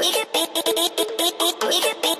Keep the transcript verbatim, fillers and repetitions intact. We could be, we could be, we could be.